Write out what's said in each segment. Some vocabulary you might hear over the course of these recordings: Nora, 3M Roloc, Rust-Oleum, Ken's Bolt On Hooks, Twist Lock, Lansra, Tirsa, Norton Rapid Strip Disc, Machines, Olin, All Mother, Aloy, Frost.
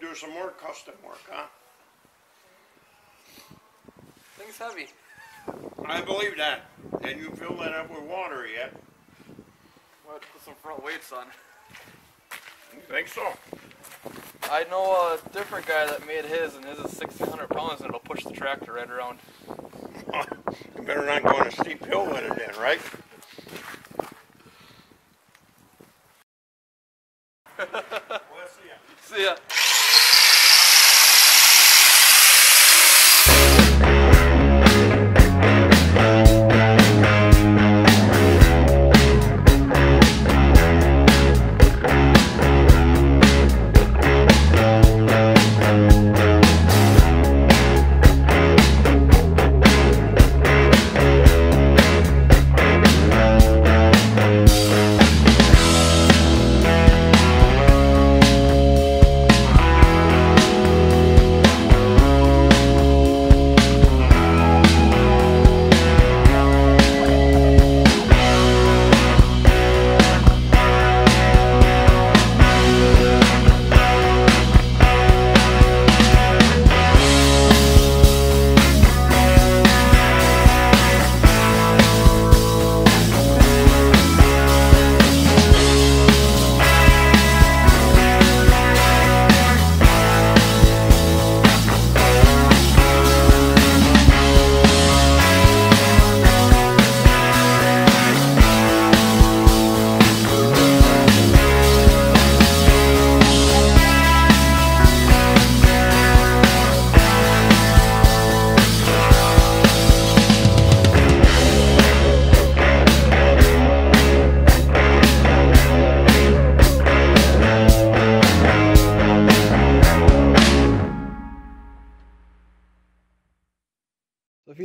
Do some more custom work, huh? Thing's heavy. I believe that. And you fill that up with water yet? We'll have to put some front weights on. You think so? I know a different guy that made his, and his is 1,600 pounds, and it'll push the tractor right around. You better not go on a steep hill with it then, right?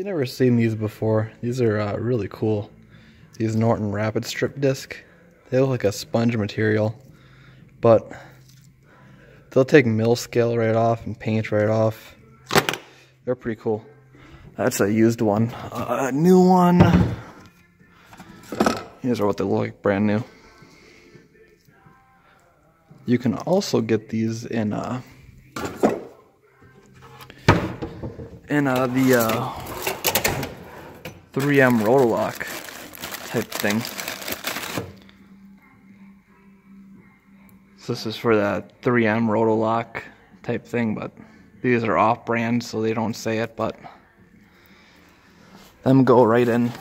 I've never seen these before. These are really cool. These Norton Rapid Strip Disc. They look like a sponge material, but they'll take mill scale right off and paint right off. They're pretty cool. That's a used one. A new one. These are what they look like, brand new. You can also get these in the 3M Roloc type thing. So this is for the 3M Roloc type thing, but these are off-brand, so they don't say it, but them go right in.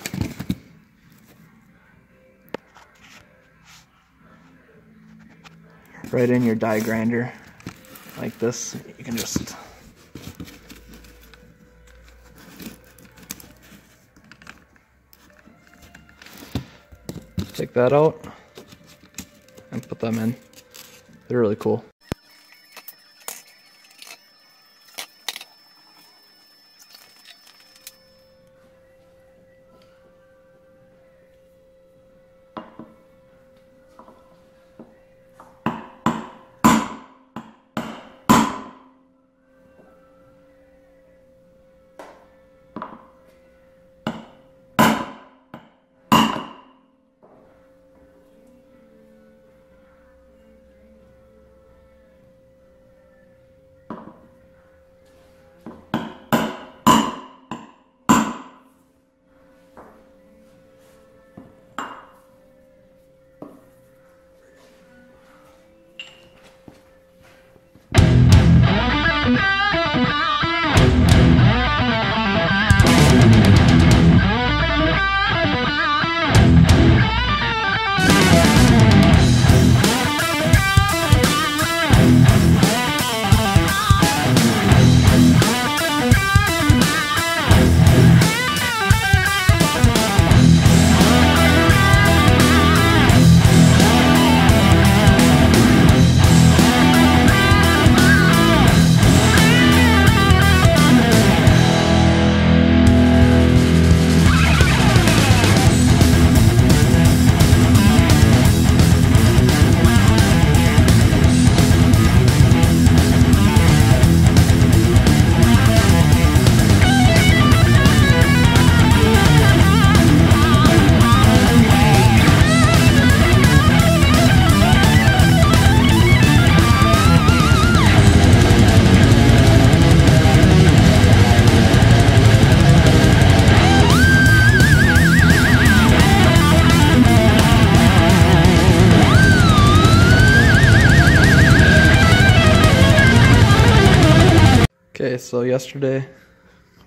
Right in your die grinder, like this. You can just take that out and put them in. They're really cool. So yesterday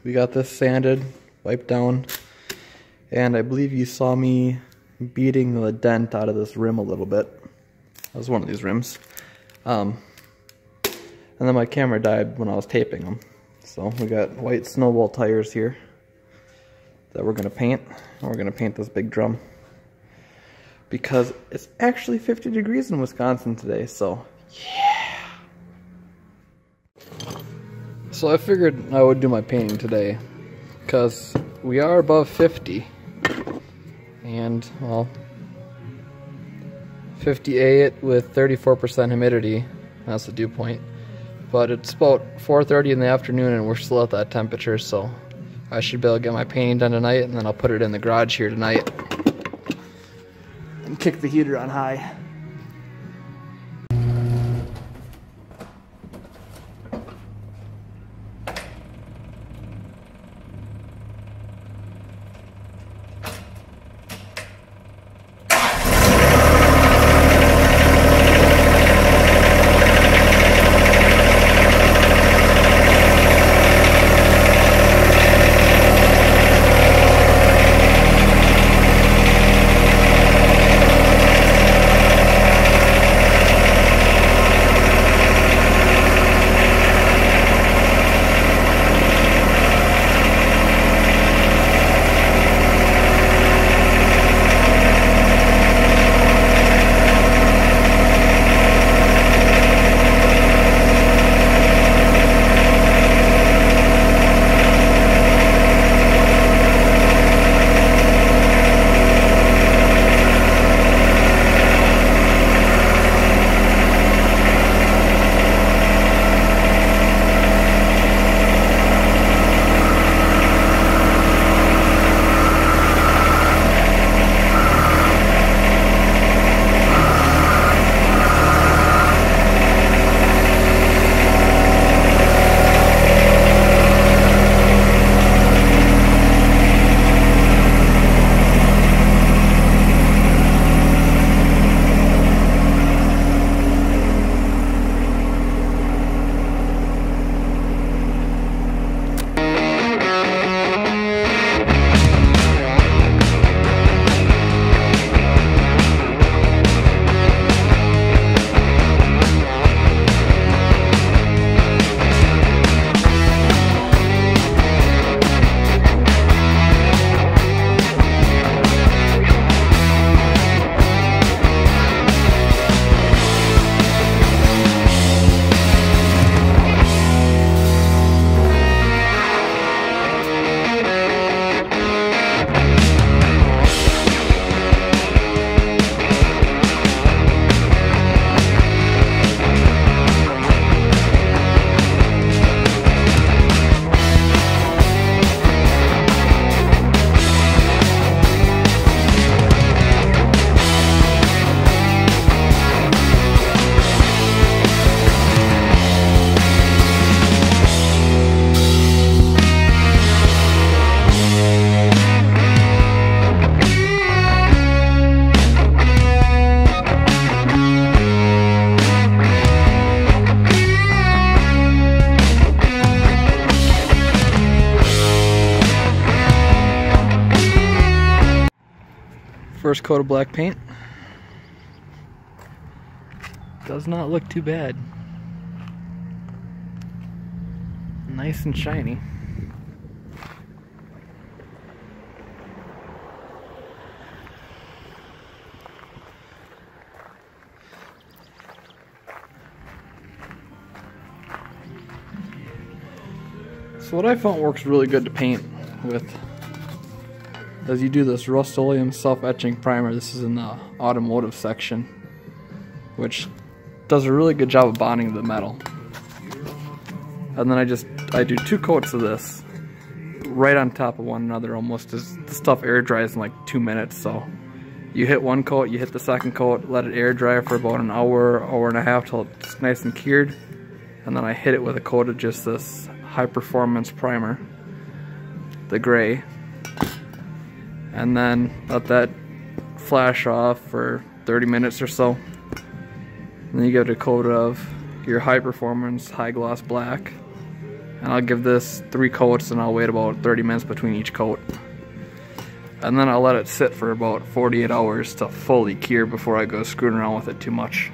we got this sanded, wiped down, and I believe you saw me beating the dent out of this rim a little bit. That was one of these rims. And then my camera died when I was taping them. So we got white snowball tires here that we're gonna paint. And we're gonna paint this big drum because it's actually 50 degrees in Wisconsin today, so yeah. So I figured I would do my painting today because we are above 50 and, well, 58 with 34% humidity, that's the dew point, but it's about 4:30 in the afternoon and we're still at that temperature, so I should be able to get my painting done tonight, and then I'll put it in the garage here tonight and kick the heater on high. first coat of black paint. Does not look too bad. Nice and shiny. So what I found works really good to paint with as you do this Rust-Oleum self-etching primer. This is in the automotive section, which does a really good job of bonding the metal. And then I do two coats of this right on top of one another almost, as the stuff air dries in like 2 minutes. So you hit one coat, you hit the second coat, let it air dry for about an hour, hour and a half till it's nice and cured. And then I hit it with a coat of just this high performance primer, the gray, and then let that flash off for 30 minutes or so. And then you give it a coat of your high performance high gloss black, and I'll give this 3 coats and I'll wait about 30 minutes between each coat, and then I'll let it sit for about 48 hours to fully cure before I go screwing around with it too much.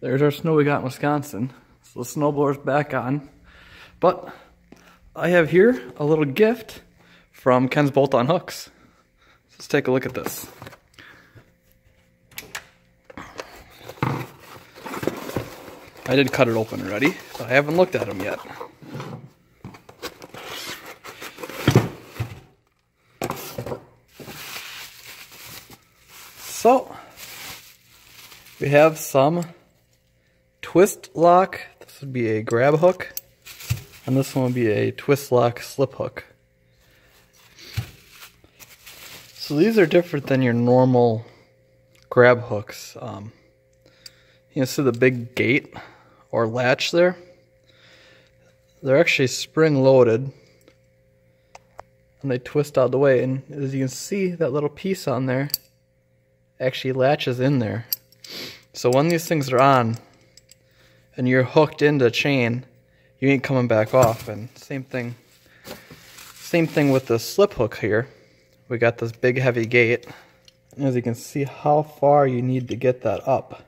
There's our snow we got in Wisconsin. So the snowblower's back on. But I have here a little gift from Ken's Bolt On Hooks. Let's take a look at this. I did cut it open already, but I haven't looked at them yet. So, we have some Twist Lock. This would be a grab hook, and this one would be a Twist Lock slip hook. So these are different than your normal grab hooks. You know, see the big gate or latch there? They're actually spring loaded, and they twist out of the way. And as you can see, that little piece on there actually latches in there. So when these things are on, and you're hooked into a chain, you ain't coming back off. And same thing with the slip hook here. We got this big heavy gate. And as you can see how far you need to get that up,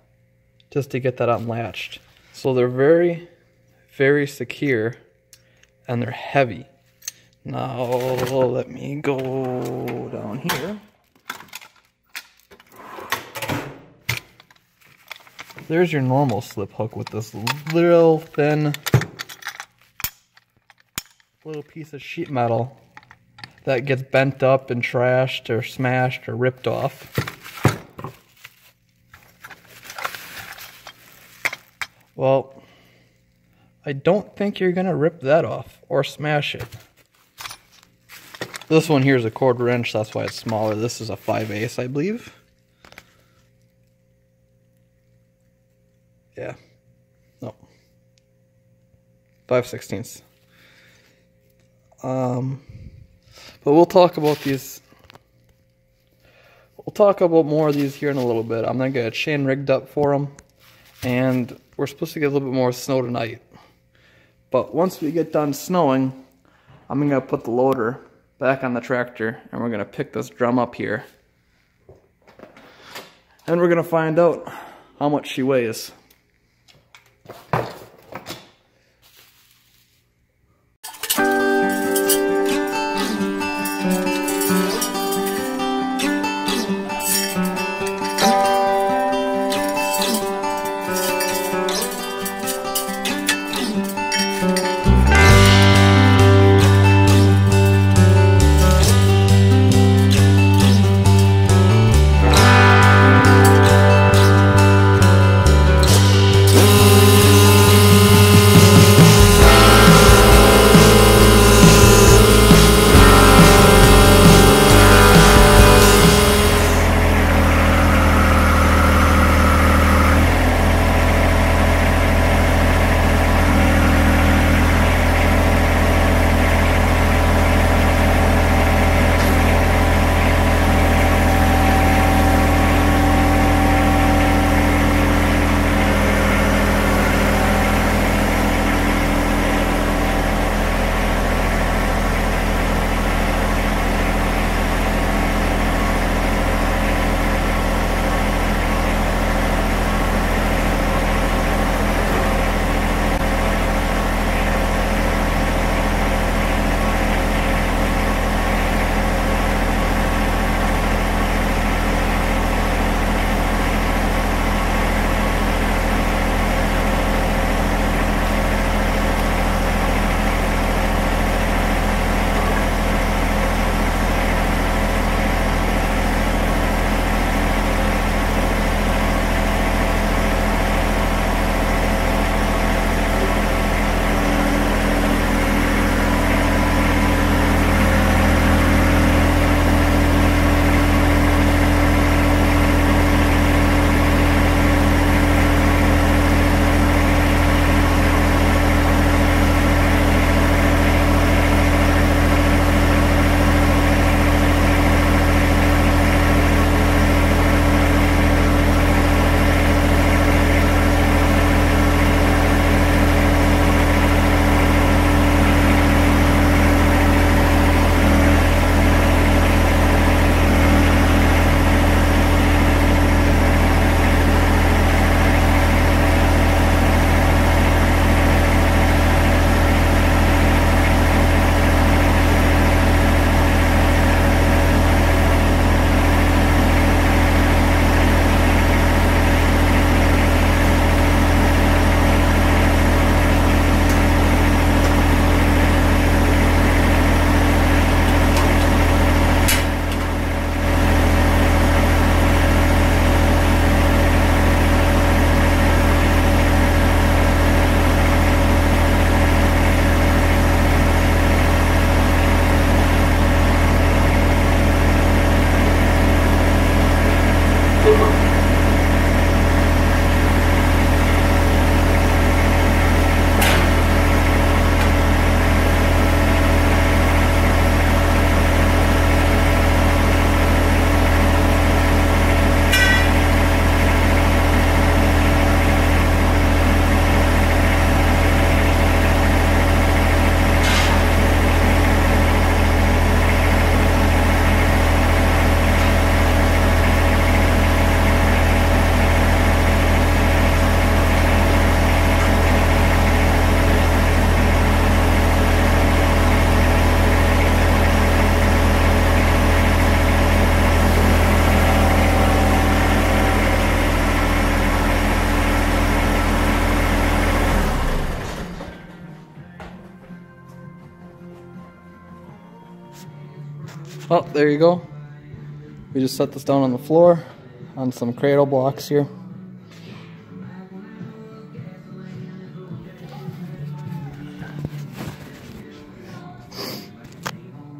just to get that unlatched. So they're very, very secure, and they're heavy. Now let me go down here. There's your normal slip hook with this little thin little piece of sheet metal that gets bent up and trashed or smashed or ripped off. Well, I don't think you're gonna rip that off or smash it. This one here is a 1/4 inch, that's why it's smaller. This is a 5/8, I believe. Yeah. No. 5/16. But we'll talk about these. We'll talk about more of these here in a little bit. I'm gonna get a chain rigged up for them, and we're supposed to get a little bit more snow tonight. But once we get done snowing, I'm gonna put the loader back on the tractor, and we're gonna pick this drum up here, and we're gonna find out how much she weighs. Oh, there you go. We just set this down on the floor on some cradle blocks here.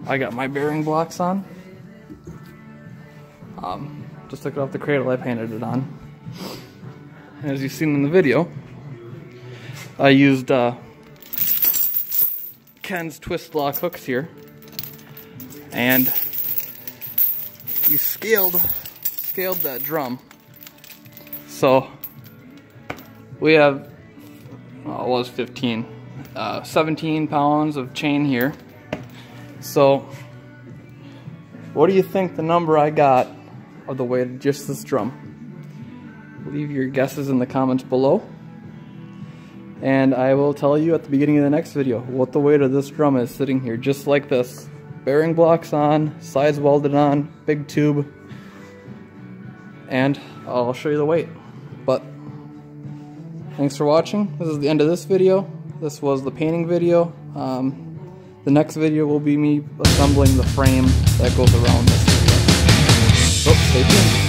I got my bearing blocks on. Just took it off the cradle I painted it on. as you've seen in the video, I used Ken's Twist Lock hooks here, and we scaled that drum. So we have, well, it was 17 pounds of chain here. So what do you think the number I got of the weight of just this drum? Leave your guesses in the comments below, and I will tell you at the beginning of the next video what the weight of this drum is sitting here, just like this. Bearing blocks on, sides welded on, big tube, and I'll show you the weight. But thanks for watching. This is the end of this video. This was the painting video. The next video will be me assembling the frame that goes around this video. So stay tuned.